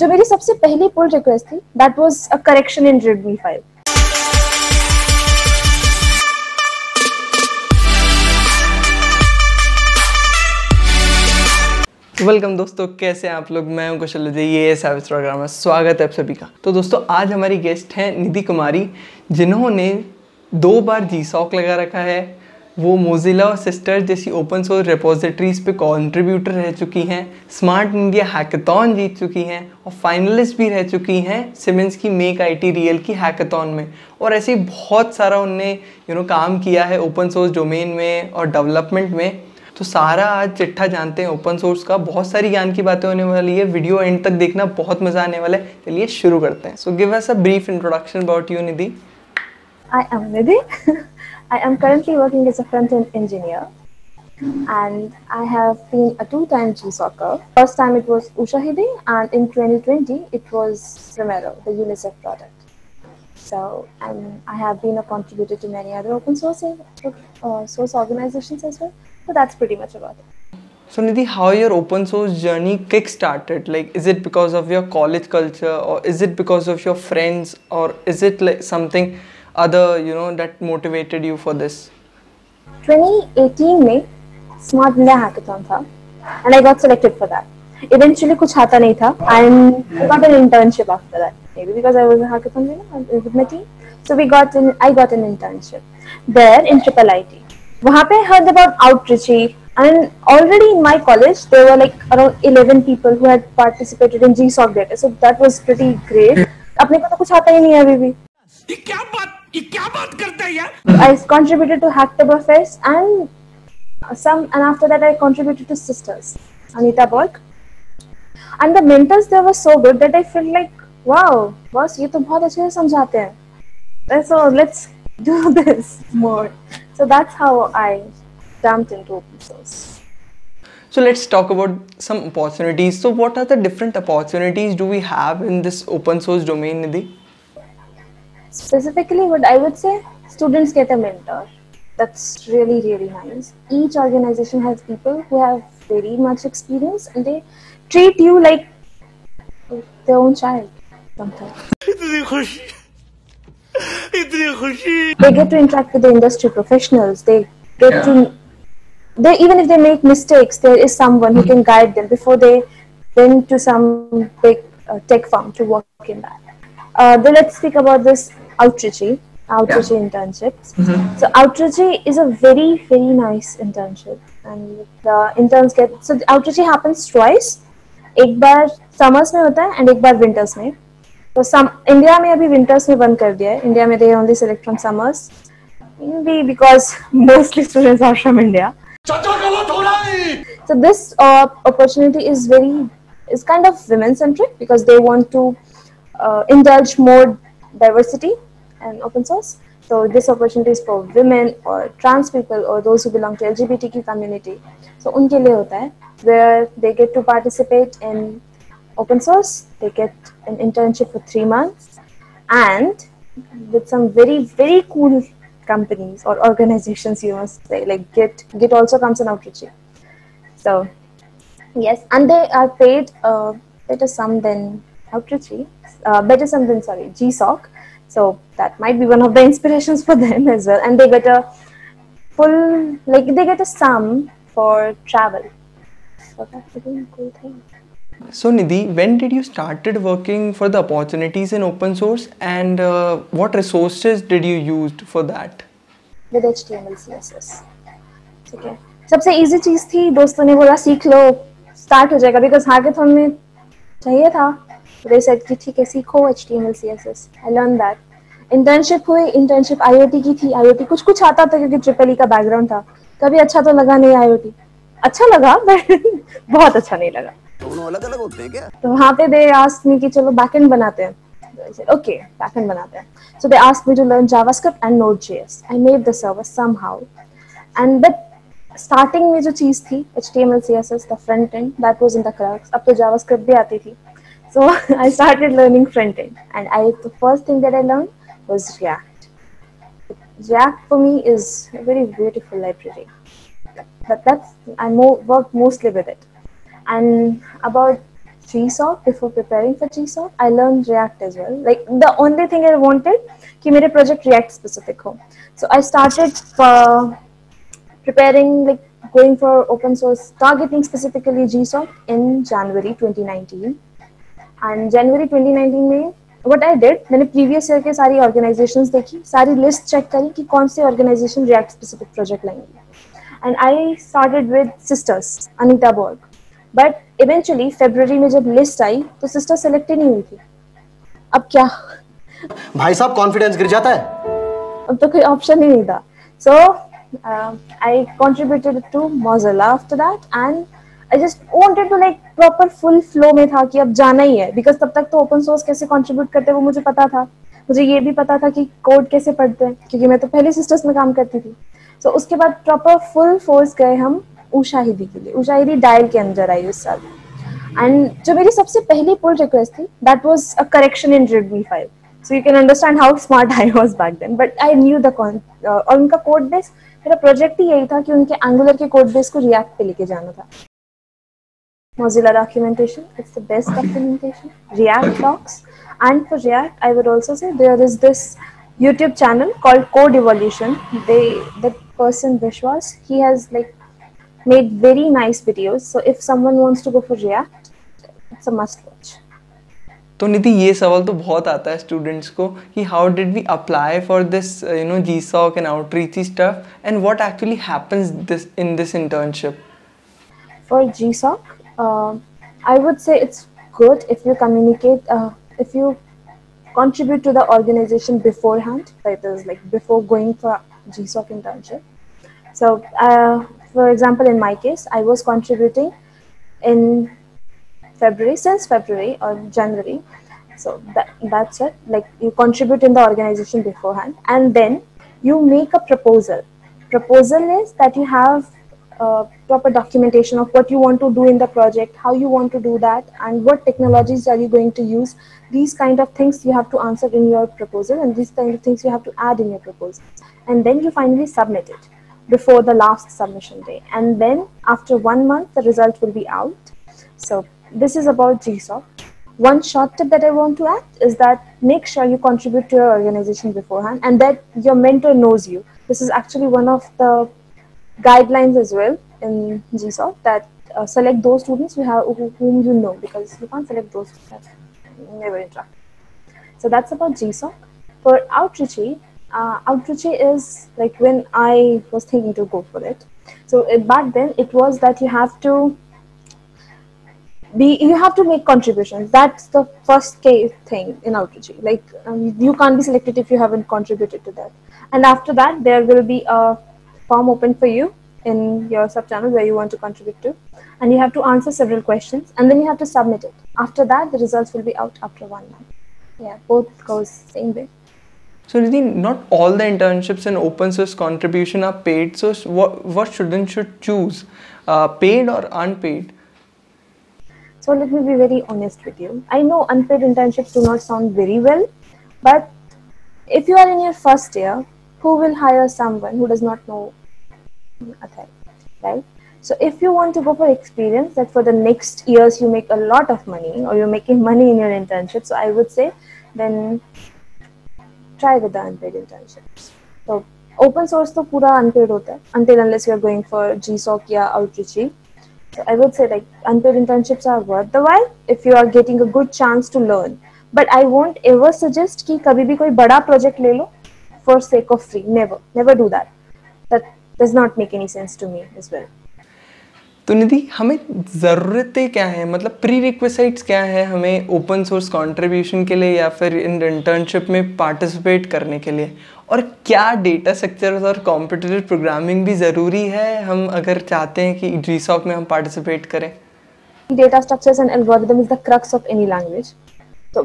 जो मेरी सबसे पहली पुल रिक्वेस्ट थी, that was a correction in readme file. Welcome दोस्तों, कैसे हैं आप लोग। मैं हूं कुशल विजय, ये SavageProgrammer प्रोग्रामर। स्वागत है आप सभी का। तो दोस्तों, आज हमारी गेस्ट हैं निधि कुमारी, जिन्होंने 2 बार GSoC लगा रखा है। वो मोजिला और सिस्टर्स जैसी ओपन सोर्स रिपोजिटरीज़ पे कॉन्ट्रीब्यूटर रह चुकी हैं, स्मार्ट इंडिया हैकाथॉन जीत चुकी हैं और फाइनलिस्ट भी रह चुकी हैं सीमेंस की MakeIT Real की हैकाथॉन में। और ऐसे ही बहुत सारा उनने काम किया है ओपन सोर्स डोमेन में और डेवलपमेंट में। तो सारा आज चिट्ठा जानते हैं ओपन सोर्स का। बहुत सारी ज्ञान की बातें होने वाली है, वीडियो एंड तक देखना, बहुत मज़ा आने वाला है। चलिए शुरू करते हैं। So give us a brief introduction about you Nidhi. I am Nidhi. I am currently working as a front-end engineer, and I have been a 2-time GSoCer. First time it was Ushahidi, and in 2020 it was Premiere, the UNICEF product. So, and I have been a contributor to many other open source organizations as well. So that's pretty much about it. So Nidhi, how your open source journey kick-started? Like, is it because of your college culture, or is it because of your friends, or is it like something other, that motivated you for this? 2018 में Smart India Hackathon था, and I got selected for that. Eventually कुछ आता नहीं था, and I got an internship after that. Maybe because I was a hackathon winner with my team, so I got an internship there in IIIT. वहाँ पे heard about Outreachy, and already in my college there were like around 11 people who had participated in GSoC data, so that was pretty great. अपने को तो कुछ आता ही नहीं है अभी भी। ये क्या बात करते हैं यार। I contributed to Hacktoberfest and after that I contributed to Sisters, Anita Borg, and the mentors there were so good that I felt like wow, boss ये तो बहुत अच्छे से समझाते हैं, so let's do this more. So that's how I jumped into open source. So let's talk about some opportunities. So what are the different opportunities do we have in this open source domain, Nidhi? Specifically, what I would say, students get a mentor. That's really, really nice. Each organization has people who have very much experience, and they treat you like their own child sometimes. They get to interact with the industry professionals. They get to, even if they make mistakes, there is someone who can guide them before they went to some big tech firm to work in that. Then let's speak about this Outreachy internships. So Outreachy is a very, very nice internship, and the interns get. So Outreachy happens twice. एक बार summers में होता है and एक बार winters में. So some India में अभी winters में बंद कर दिया है. India में they only select from summers, maybe because mostly students are from India. So this opportunity is kind of women centric because they want to indulge more diversity and open source. So this opportunity is for women or trans people or those who belong to LGBTQ community. So उनके लिए होता है, where they get to participate in open source. They get an internship for 3 months, and with some very, very cool companies or organizations, you must say, like Git also comes in Outreachy. So yes, and they are paid better sum than Outreachy. Better sum than GSoC, so that might be one of the inspirations for them as well. And they get a full, like they get a sum for travel. So that's a really cool thing. So Nidhi, when did you started working for the opportunities in open source, and what resources did you used for that? With HTML, CSS. It's okay. सबसे easy चीज थी, दोस्तों ने बोला सीख लो, start हो जाएगा, because hackathon में चाहिए था. They said कि ठीक है सीखो HTML CSS. I learned that. Internship हुई, internship IoT की थी. IoT कुछ आता था क्योंकि ट्रिपल ई का बैकग्राउंड था. कभी अच्छा तो लगा नहीं IoT. अच्छा लगा बट बहुत अच्छा नहीं लगा. दोनों अलग-अलग होते हैं क्या? तो वहाँ पे they asked me कि चलो बैकएंड बनाते हैं. I said okay, बैकएंड बनाते हैं. So they asked me to learn JavaScript and Node.js. I made the server somehow. And but starting में जो चीज थी HTML CSS, the front end, that was in the crux. अब तो JavaScript भी आती थी. So I started learning front end, and the first thing that I learned was React. React for me is a very beautiful library, but that's I worked mostly with it. And about GSoC. Before preparing for GSoC, I learned React as well. Like the only thing I wanted कि मेरे project React specific हो. So I started preparing, like going for open source, targeting specifically GSoC in January 2019. And January 2019 में what I did, मैंने previous year के सारी organizations देखी, सारी list check करी कि कौन से organization React specific project लाएंगी. And I started with Sisters, Anita Borg. But eventually February में जब list आई तो Sisters selected नहीं हुई थी. अब क्या? भाई साहब confidence गिर जाता है. अब तो कोई option ही नहीं था. So I contributed to Mozilla after that, and I just wanted to like proper full flow में था कि अब जाना ही है, because तब तक तो open source कैसे contribute करते वो मुझे पता था. मुझे ये भी पता था कि code कैसे पढ़ते हैं, क्योंकि मैं तो पहले Sisters में काम करती थी. So उसके बाद proper full force गए हम उशाहिदी के लिए. उशाहिदी डायल के अंदर आई उस साल. एंड जो मेरी सबसे पहली पुल रिक्वेस्ट थी, that was a correction in readme file. So you can understand how smart I was back then, but I knew the और उनका कोड बेस, मेरा प्रोजेक्ट ही यही था कि उनके एंगुलर के कोड बेस को रिएक्ट पे लेके जाना था. Mozilla documentation, it's the best documentation. React docs, and for React I would also say there is this YouTube channel called Code Evolution. The person Vishwas, he has like made very nice videos. So if someone wants to go for React, it's a must watch. तो निधि ये सवाल तो बहुत आता है students को कि how did we apply for this you know GSoC and Outreachy stuff and what actually happens this internship. For GSoC I would say it's good if you communicate, if you contribute to the organization beforehand, that is like before going for GSoC internship. So for example, in my case, I was contributing in February, since February or January. So that's it. Like you contribute in the organization beforehand, and then you make a proposal. Proposal is that you have proper documentation of what you want to do in the project, how you want to do that, and what technologies are you going to use. These kind of things you have to answer in your proposal, and these kind of things you have to add in your proposal. And then you finally submit it before the last submission day. And then after 1 month, the result will be out. So this is about GSoC. One short tip that I want to add is that make sure you contribute to your organization beforehand, and that your mentor knows you. This is actually one of the guidelines as well in GSoC, that select those students whom you know, because you can't select those that never interact. So that's about GSoC. For Outreachy, Outreachy is like when I was thinking to go for it. So back then it was that you have to make contributions. That's the first key thing in Outreachy. Like you can't be selected if you haven't contributed to that. And after that, there will be a form open for you in your sub channel where you want to contribute to, and you have to answer several questions, and then you have to submit it. After that, the results will be out after 1 month. Yeah, both goes same way. So Nidhi, not all the internships and open source contribution are paid. So what students should choose, paid or unpaid? So let me be very honest with you. I know unpaid internships do not sound very well, but if you are in your first year, who will hire someone who does not know a thing, right? So if you want to go for experience, that for the next years you make a lot of money, or you're making money in your internship, so I would say then try with the unpaid internships. So open source to pura unpaid hota hai, until unless you are going for GSoC or Outreachy. So I would say like unpaid internships are worth the while if you are getting a good chance to learn. But I won't ever suggest ki kabhi bhi koi bada project le lo for sake of free. Never do that. That does not make any sense to me as well. तो निधि, हमें ज़रूरतें क्या हैं, मतलब prerequisites क्या हैं हमें open source contribution के लिए या फिर internship में participate करने के लिए, और क्या data structures और competitive programming भी ज़रूरी है हम अगर चाहते हैं कि GSoC में हम participate करें? Data structures and algorithm is the crux of any language. So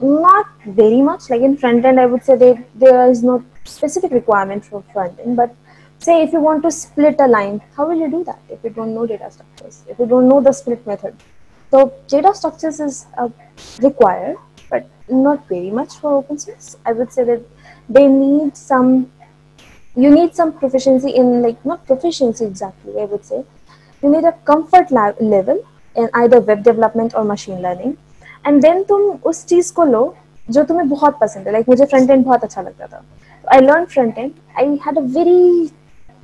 not very much. Like in front end, I would say there is no specific requirement for front end. But say if you want to split a line, how will you do that if you don't know data structures? If you don't know the split method, so data structures is required, but not very much for open source. I would say that they need some. You need some proficiency in, like, not proficiency exactly, I would say. You need a comfort level in either web development or machine learning. And then तुम उस चीज को लो जो तुम्हें बहुत पसंद है. Like मुझे front end बहुत अच्छा लगता था. I learned front end. I had a very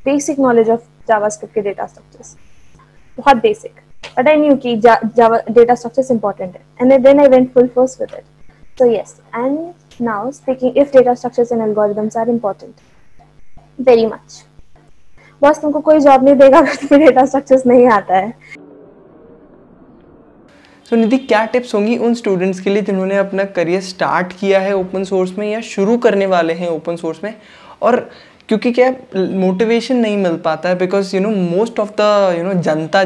basic knowledge of JavaScript के data structures. बहुत basic. But I knew कि Java data structures important है. And then I went full force with it. So yes. And now speaking, if data structures and algorithms are important, very much. बस तुमको कोई job नहीं देगा अगर तुम्हें data structures नहीं आता है. तो निधि, क्या टिप्स होंगी उन स्टूडेंट्स के लिए जिन्होंने अपना करियर स्टार्ट किया है ओपन सोर्स में या शुरू करने वाले हैं ओपन सोर्स में, और क्योंकि क्या मोटिवेशन नहीं मिल पाता है because you know most of the जनता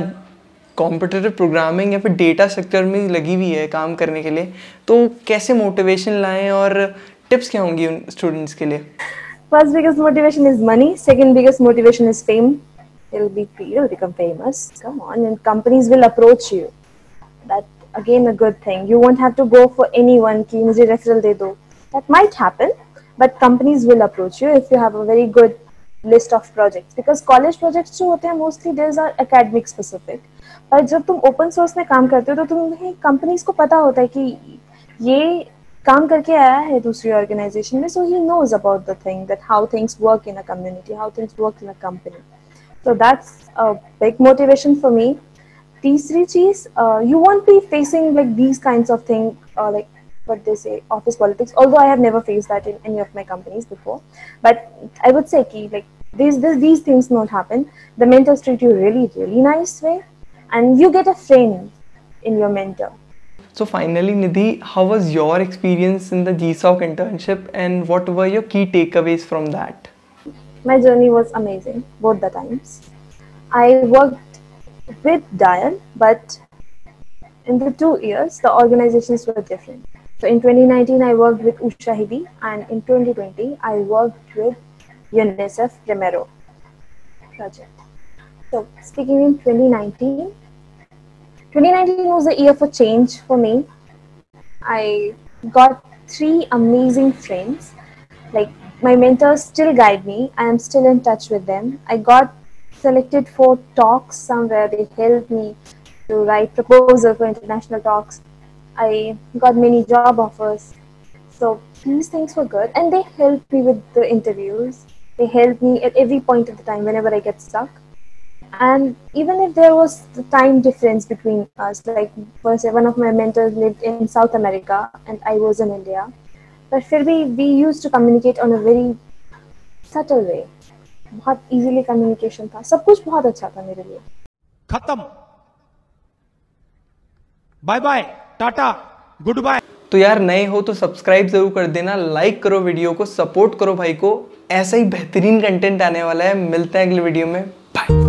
कॉम्पिटिटिव प्रोग्रामिंग या फिर डेटा स्ट्रक्चर में लगी हुई है काम करने के लिए, तो कैसे मोटिवेशन लाएँ और टिप्स क्या होंगी उन स्टूडेंट्स के लिए? First biggest motivation is money. Second biggest motivation is fame. You'll become famous. Come on, and companies will approach you. That again a good thing. You won't have to go for anyone. Ki mujhe referral de do. That might happen, but companies will approach you if you have a very good list of projects. Because college projects जो होते हैं mostly these are academic specific. पर जब तुम open source में काम करते हो तो तुम्हें companies को पता होता है कि ये काम करके आया है दूसरी ऑर्गेनाइजेशन में, so he knows about the thing that how things work in a community, how things work in a company. So that's a big motivation for me. तीसरी चीज, you won't be facing like these kinds of thing like what they say office politics, although I have never faced that in any of my companies before, but I would say कि like these things not happen. The mentors treat you really really nice way and you get a friend in your mentor. So finally, Nidhi, how was your experience in the GSoC internship and what were your key takeaways from that? My journey was amazing, both the times. I worked with Dial, but in the 2 years, the organizations were different. So in 2019, I worked with Ushahidi, and in 2020, I worked with UNSF Primero project. So speaking in 2019, 2019 was a year for change for me. I got 3 amazing friends. Like my mentors still guide me. I am still in touch with them. I got selected for talks somewhere. They helped me to write proposal for international talks. I got many job offers. So these things were good, and they helped me with the interviews. They helped me at every point of the time whenever I get stuck. And even if there was the time difference between us, like one of my mentors lived in South America and I was in India, but still we used to communicate on a very subtle way. बहुत easily communication था, सब कुछ बहुत अच्छा था मेरे लिए. खत्म. Bye bye. Tata. Goodbye. तो यार नए हो तो सब्सक्राइब जरूर कर देना, लाइक करो वीडियो को, सपोर्ट करो भाई को. ऐसा ही बेहतरीन कंटेंट आने वाला है. मिलते हैं अगले वीडियो में. बाय.